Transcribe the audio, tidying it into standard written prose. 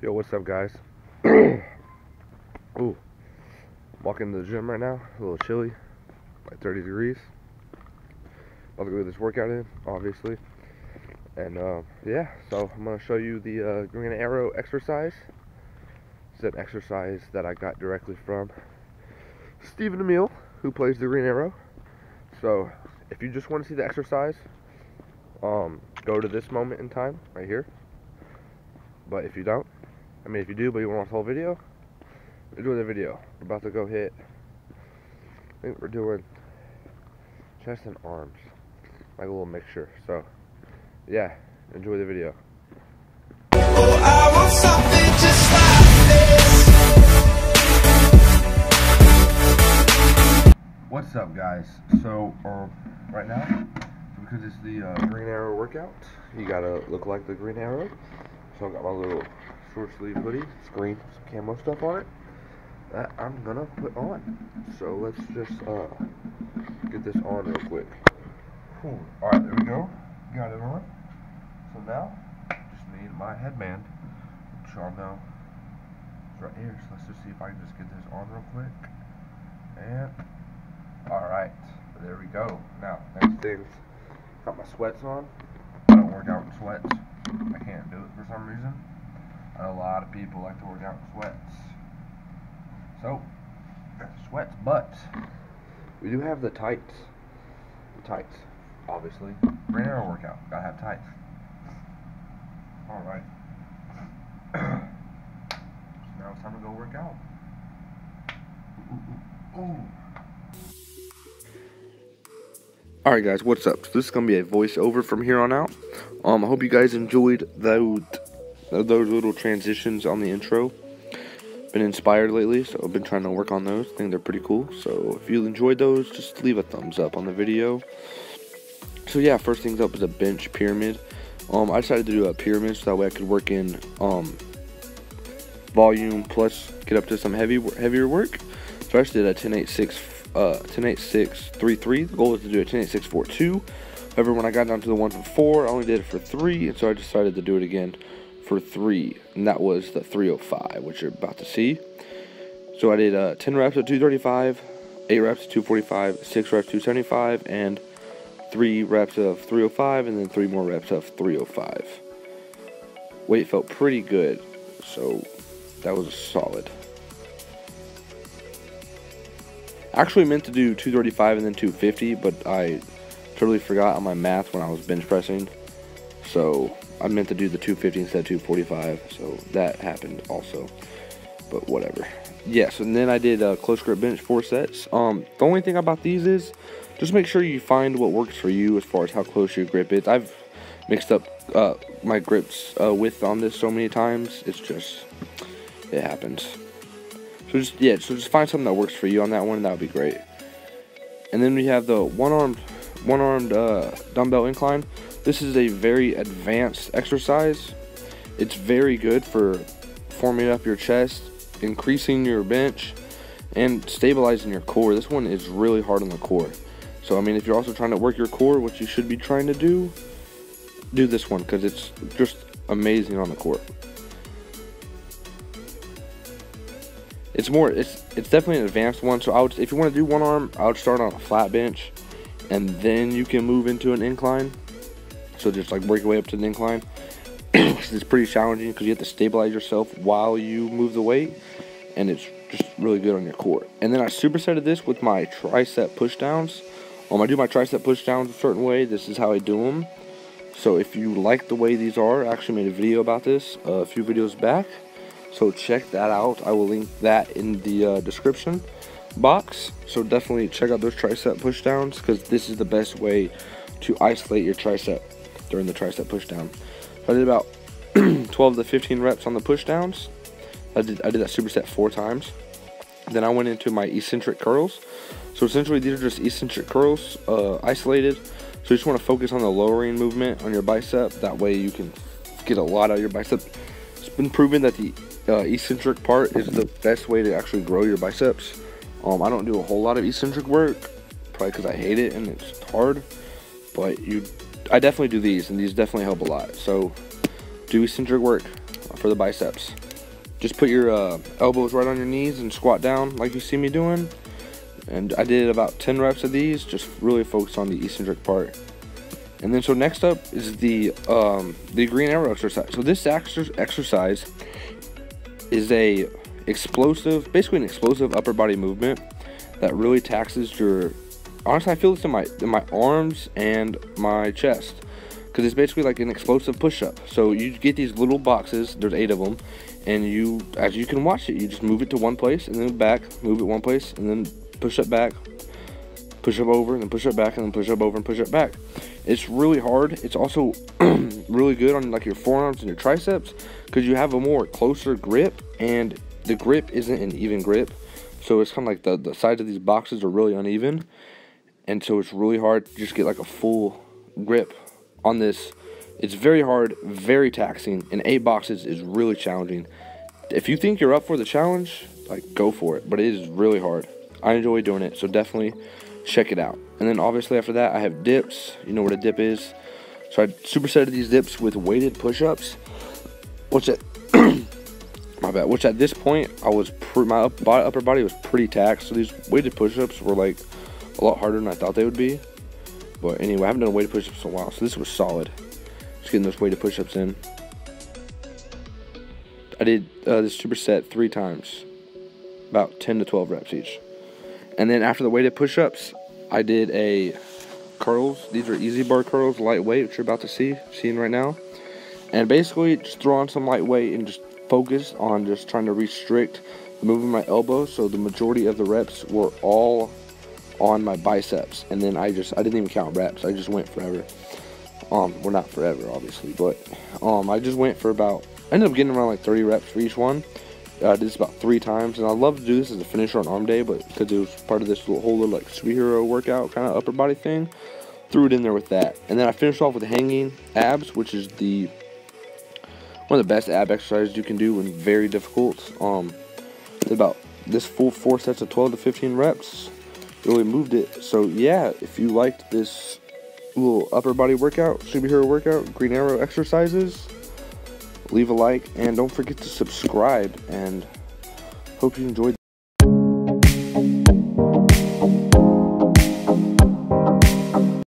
Yo, what's up, guys? Ooh, walking to the gym right now. A little chilly, like 30 degrees. About to go get this workout in, obviously. And yeah, so I'm gonna show you the Green Arrow exercise. It's an exercise that I got directly from Stephen Amell, who plays the Green Arrow. So if you just want to see the exercise, go to this moment in time right here. But if you don't, I mean, if you do, but you want to watch the whole video, enjoy the video. We're about to go hit, I think we're doing chest and arms, like a little mixture. So, yeah, enjoy the video. Oh, I want something just like this. What's up, guys? So, right now, because it's the Green Arrow workout, you gotta look like the Green Arrow. So I got my little short sleeve hoodie, green, some camo stuff on it, that I'm gonna put on. So let's just get this on real quick. Cool. Alright, there we go. Got it on. So now, just need my headband, which I'll know it's right here. So let's just see if I can just get this on real quick. And, alright, there we go. Now, next things, got my sweats on. I don't work out in sweats. I can't do it for some reason. A lot of people like to work out in sweats. So, sweats, but we do have the tights. The tights, obviously. Green Arrow workout, gotta have tights. Alright. So now it's time to go work out. Alright, guys, what's up? So this is gonna be a voiceover from here on out. I hope you guys enjoyed those little transitions on the intro. Been inspired lately, so I've been trying to work on those. I think they're pretty cool. So if you enjoyed those, just leave a thumbs up on the video. So yeah, first things up is a bench pyramid. I decided to do a pyramid so that way I could work in volume plus get up to some heavier work. So I just did a 10-8-6-3-3. The goal was to do a 10-8-6-4-2. However, when I got down to the one for four, I only did it for three, and so I decided to do it again for three, and that was the 305, which you're about to see. So I did 10 reps at 235, 8 reps at 245, 6 reps at 275, and 3 reps of 305, and then 3 more reps of 305. Weight felt pretty good, so that was solid. Actually meant to do 235 and then 250, but I totally forgot on my math when I was bench pressing, so I meant to do the 250 instead of 245, so that happened also, but whatever. Yeah, so then I did close grip bench 4 sets. The only thing about these is just make sure you find what works for you as far as how close your grip is. I've mixed up my grips width on this so many times, it's just, it happens. So just, yeah, so just find something that works for you on that one, that would be great. And then we have the one-armed dumbbell incline. This is a very advanced exercise. It's very good for forming up your chest, increasing your bench, and stabilizing your core. This one is really hard on the core. So, I mean, if you're also trying to work your core, which you should be trying to do, do this one because it's just amazing on the core. It's definitely an advanced one. So, I would, if you want to do one arm, I would start on a flat bench, and then you can move into an incline. So just like work your way up to an incline. It's pretty challenging because you have to stabilize yourself while you move the weight, and it's just really good on your core. And then I supersetted this with my tricep push downs. I do my tricep push downs a certain way. This is how I do them. So if you like the way these are, I actually made a video about this a few videos back, so check that out. I will link that in the description box. So definitely check out those tricep push downs because this is the best way to isolate your tricep during the tricep push down. So I did about 12 to 15 reps on the push downs. I did that superset 4 times. Then I went into my eccentric curls. So essentially these are just eccentric curls isolated. So you just want to focus on the lowering movement on your bicep. That way you can get a lot out of your bicep. It's been proven that the eccentric part is the best way to actually grow your biceps. I don't do a whole lot of eccentric work, probably because I hate it and it's hard. But I definitely do these, and these definitely help a lot. So do eccentric work for the biceps. Just put your elbows right on your knees and squat down like you see me doing. And I did about 10 reps of these, just really focused on the eccentric part. And then so next up is the Green Arrow exercise. So this exercise is basically an explosive upper body movement that really taxes your, honestly I feel this in my arms and my chest, because it's basically like an explosive push-up. So you get these little boxes, there's 8 of them, and you, as you can watch it, you just move it to one place and then back, move it one place and then push up back, push up over, and then push up back, and then push up over and push up back. It's really hard. It's also really good on like your forearms and your triceps, because you have a more closer grip, and the grip isn't an even grip, so it's kind of like the sides of these boxes are really uneven, and so it's really hard to just get like a full grip on this. It's very hard, very taxing, and 8 boxes is really challenging. If you think you're up for the challenge, like, go for it, but it is really hard. I enjoy doing it, so definitely check it out. And then obviously after that I have dips. You know what a dip is. So I supersetted these dips with weighted push-ups, which at my bad, which at this point I was my upper body was pretty taxed, so these weighted push-ups were like a lot harder than I thought they would be. But anyway, I haven't done weighted push-ups in a while, so this was solid. Just getting those weighted push-ups in. I did this superset 3 times, about 10 to 12 reps each. And then after the weighted push-ups, I did a curls. These are easy bar curls, lightweight, which you're about to seeing right now. And basically, just throw on some lightweight and just focus on just trying to restrict moving my elbow. So the majority of the reps were all on my biceps. And then I didn't even count reps. I just went forever. Well, not forever, obviously, but I just went for about, I ended up getting around like 30 reps for each one. I did this about 3 times, and I love to do this as a finisher on arm day, but because it was part of this whole little like superhero workout kind of upper body thing, threw it in there with that. And then I finished off with hanging abs, which is one of the best ab exercises you can do and very difficult. Did about this full 4 sets of 12 to 15 reps, really moved it. So yeah, if you liked this little upper body workout, superhero workout, Green Arrow exercises, leave a like and don't forget to subscribe, and hope you enjoyed